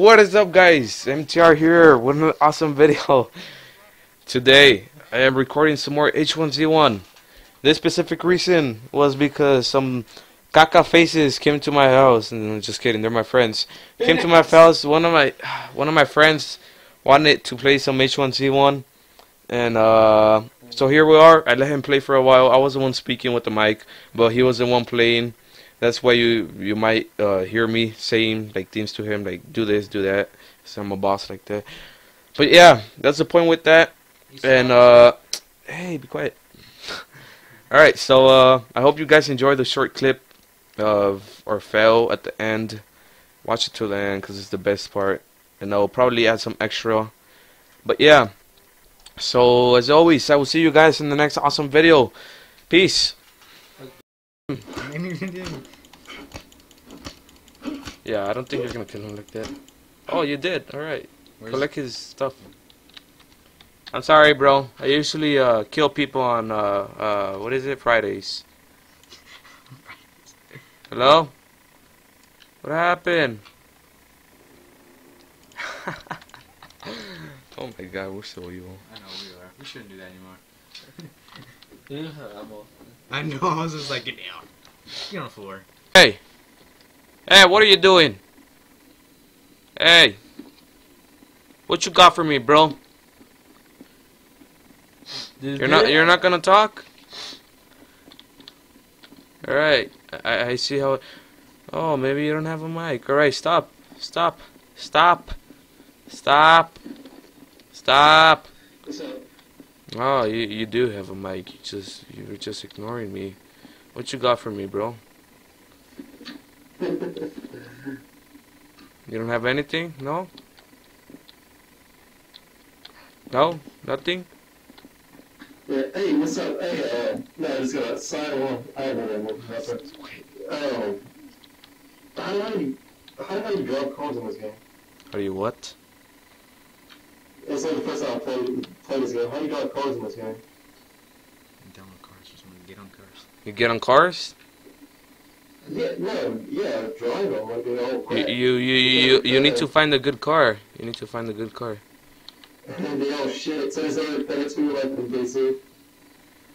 What is up, guys? MTR here. What an awesome video. Today I am recording some more H1Z1. This specific reason was because some caca faces came to my house, and I'm just kidding, they're my friends. Came to my house, one of my friends wanted to play some H1Z1, and so here we are. I let him play for a while. I was the one speaking with the mic, but he was the one playing. That's why you might hear me saying like things to him, like do this, do that. So I'm a boss like that. But yeah, that's the point with that. And hey, be quiet. All right, so I hope you guys enjoy the short clip of our fail at the end. Watch it till the end because it's the best part, and I'll probably add some extra. But yeah, so as always, I will see you guys in the next awesome video. Peace. Yeah, I don't think you're gonna kill him like that. Oh, you did. All right. Collect his stuff. I'm sorry, bro. I usually kill people on what is it, Fridays? Hello? What happened? Oh my God, we're so evil. I know we are. We shouldn't do that anymore. I know. I was just like, get down. Get on the floor. Hey. Hey, what are you doing? Hey. What you got for me, bro? You're not gonna talk? Alright. I see how. Oh, maybe you don't have a mic. Alright, stop. Stop. Stop. Stop. Stop. What's up? Oh, you do have a mic. You were just ignoring me. What you got for me, bro? You don't have anything? No? No? Nothing? Yeah, hey, what's up? Hey, no, I just got outside. Well, I don't know what's up. How do I drop cards in this game? How do you what? It's like the first time I played this game. How do you got cars in this game? Download cars, just want to get on cars. You get on cars? Yeah, no, yeah, drive them like they all crap. You need to find a good car. You need to find a good car. And then they all shit. So is there a better to like from DC?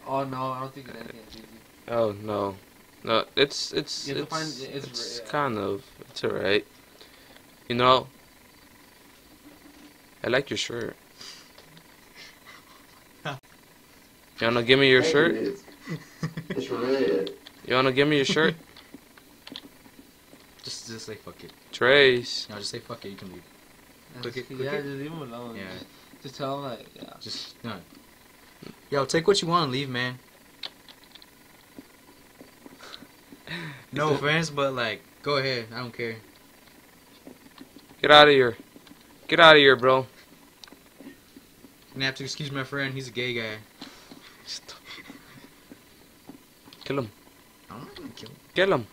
Oh no, I don't think it's anything in DC. Oh no, no, it's kind of, it's alright. You know. I like your shirt. You wanna give me your shirt? It's red. You wanna give me your shirt? Just say fuck it. Trace. No, just say fuck it. You can leave. Click it. Just leave him alone. Yeah. Just tell him like. Yeah. Just no. Yo, take what you want and leave, man. No offense, but like, go ahead. I don't care. Get out of here. Get out of here, bro. I'm gonna have to excuse my friend. He's a gay guy. Kill him. I don't want to kill him. Kill him.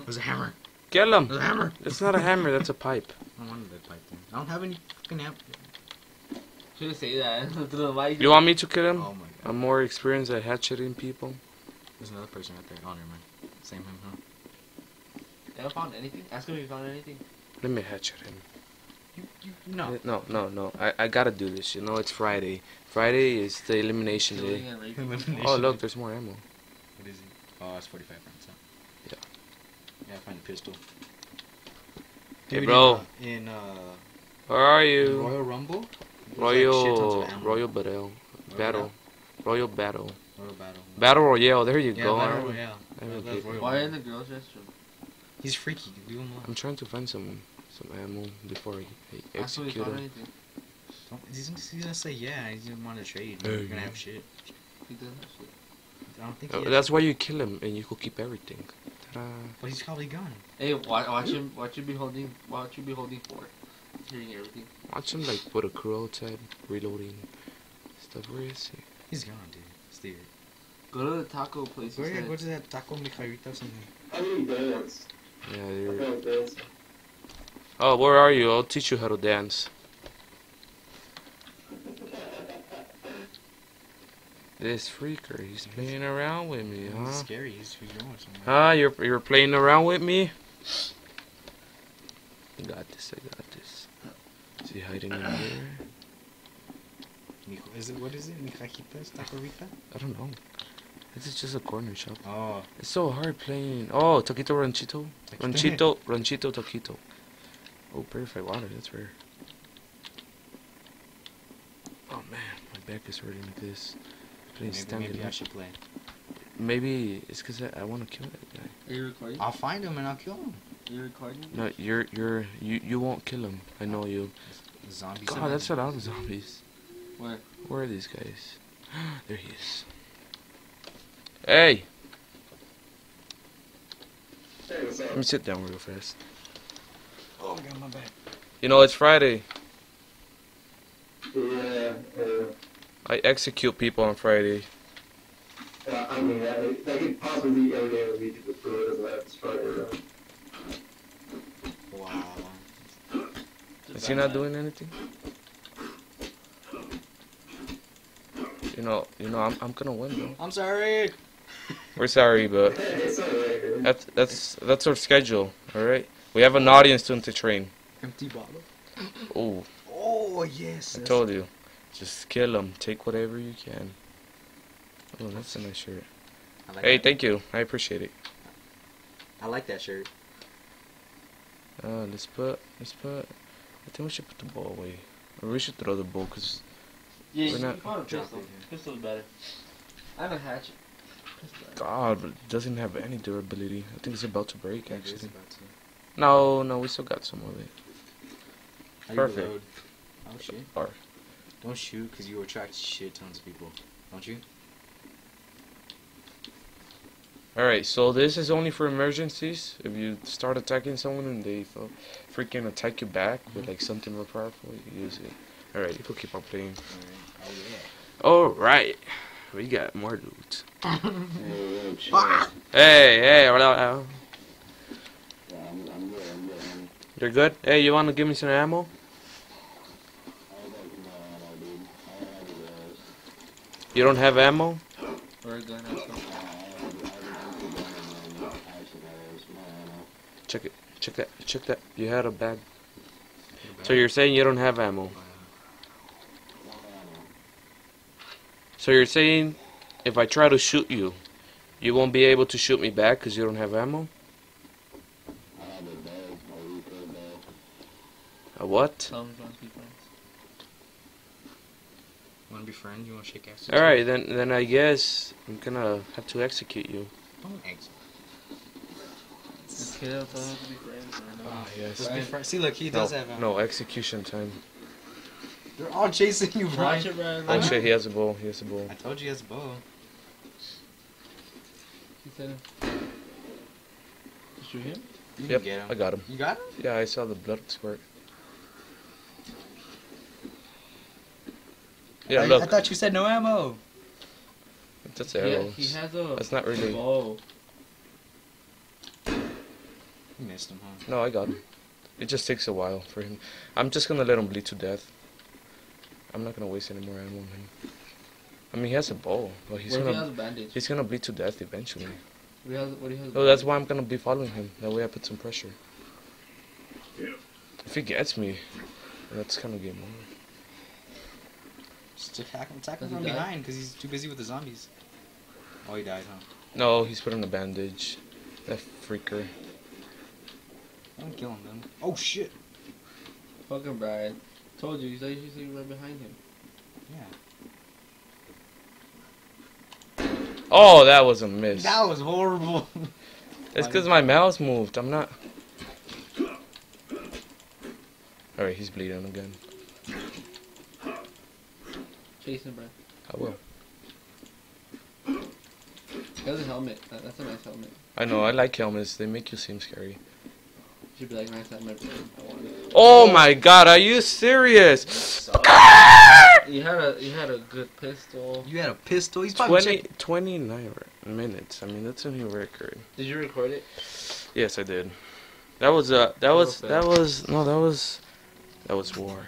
It was a hammer. Kill him. It was a hammer. It's not a hammer. That's a pipe. I don't want that pipe then. I don't have any fucking hammer. Should have said that. You want me to kill him? Oh my God. I'm more experienced at hatcheting people. There's another person out there. Oh, never mind. Same him, huh? They haven't found anything. Ask him if you found anything. Let me hatchet him. No. No. I gotta do this. You know, it's Friday. Friday is the elimination day. Oh, look, there's more ammo. What is it? Oh, it's 45 rounds. Huh? Yeah. Yeah, I find a pistol. Hey, bro. Where are you? Royal Rumble? Royal Battle. Battle Royale, there you go. Battle Royale. Why in the girls' restroom? He's freaky. I'm trying to find someone. Some ammo before I execute him. He's gonna say yeah, he didn't want to trade. You're gonna have shit. He doesn't have shit. I don't think that's why you kill him and you could keep everything. Ta-da. Well, he's probably gone. Hey, watch him be holding forward. Hearing everything. Watch him like put a crow tab, reloading stuff. Where is he? He's gone, dude. Stay here. Go to the taco place. Go to that taco micarita or something. I need to dance. Yeah, you're... Oh, where are you? I'll teach you how to dance. This freaker, he's playing around with me, huh? He's scary. He's going somewhere. Huh? You're playing around with me? I got this. he hiding in here? Is it, what is it? Nicajitas? Tacorita? I don't know. This is just a corner shop. Oh. It's so hard playing. Oh, Taquito Ranchito. Ranchito, Ranchito Taquito. Oh, purified water. That's rare. Oh, man. My back is hurting like this. Maybe I should play. Maybe it's because I want to kill that guy. Are you recording? I'll find him and I'll kill him. You're recording? No, you won't kill him. I know you. Zombies. God, that's a lot of zombies. Where? Where are these guys? There he is. Hey! Hey, what's up? Let me sit down real fast. Oh, I got my back. You know, it's Friday. I execute people on Friday. I mean, that could possibly be every day of the week if it doesn't have to Friday around. Wow. Is he not doing anything? You know, I'm gonna win, though. I'm sorry. We're sorry, but that's our schedule. All right, we have an audience to entertain. Empty bottle. Oh. Oh yes. I told you, just kill them. Take whatever you can. Oh, that's a nice shirt. Like hey, that. Thank you. I appreciate it. I like that shirt. Let's put. I think we should put the ball away. Or we should throw the ball, cause. Yeah, we're not. Oh, pistol. Pistol's better. I have a hatchet. God, but it doesn't have any durability. I think it's about to break, actually. It's about to. No, we still got some of it. Perfect. Oh shit. Bar. Don't shoot, cause you attract shit tons of people, don't you? Alright, so this is only for emergencies. If you start attacking someone and they freaking attack you back with like something more powerful, you can use it. Alright, people keep on playing. Alright, we got more loot. Hey, what up? Yeah, I'm good, I'm good. You're good? Hey, you want to give me some ammo? You don't have ammo? We're going to check it. Check that. Check that. You had a bag. So you're saying you don't have ammo? So you're saying if I try to shoot you, you won't be able to shoot me back because you don't have ammo? A what? Wanna be friends? You wanna shake ass? Alright, then I guess I'm gonna have to execute you. Don't execute. Oh, yes. See, look, he does have ammo. No, execution time. They're all chasing you, Brian. Oh shit, he has a bow. He has a bow. I told you he has a bow. He said him. Did you hit him? You yep, get him. I got him. You got him? Yeah, I saw the blood squirt. Yeah, look. I thought you said no ammo. That's arrows. He has a. That's not really. Bow. You missed him, huh? No, I got him. It just takes a while for him. I'm just gonna let him bleed to death. I'm not gonna waste any more ammo on him. I mean, he has a bow, but he's gonna. He has a bandage? He's gonna bleed to death eventually. Oh, that's why I'm gonna be following him. That way, I put some pressure. Yeah. If he gets me, that's kind of game over. Just attack him from behind, because he's too busy with the zombies. Oh, he died, huh? No, he's put on a bandage. That freaker. Don't kill him, then. Oh shit! Fucking Brian. Told you, he's like usually right behind him. Yeah. Oh, that was a miss. That was horrible. It's because my mouse moved. I'm not. Alright, he's bleeding again. Chase him, Brian. I will. He has a helmet. That's a nice helmet. I know, I like helmets. They make you seem scary. Be like, nice, I want it. Oh my God! Are you serious? You had a good pistol. You had a pistol. He's 29 minutes. I mean, that's a new record. Did you record it? Yes, I did. That was war.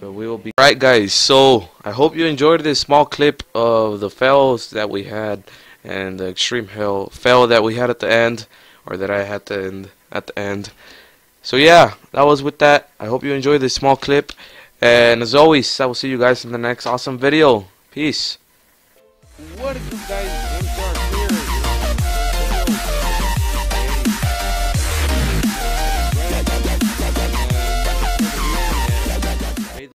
But we will be all right, guys. So I hope you enjoyed this small clip of the fails that we had and the extreme fail that we had at the end, or that I had to end. At the end, So yeah, that was with that. I hope you enjoyed this small clip, and as always, I will see you guys in the next awesome video. Peace. What did you guys do?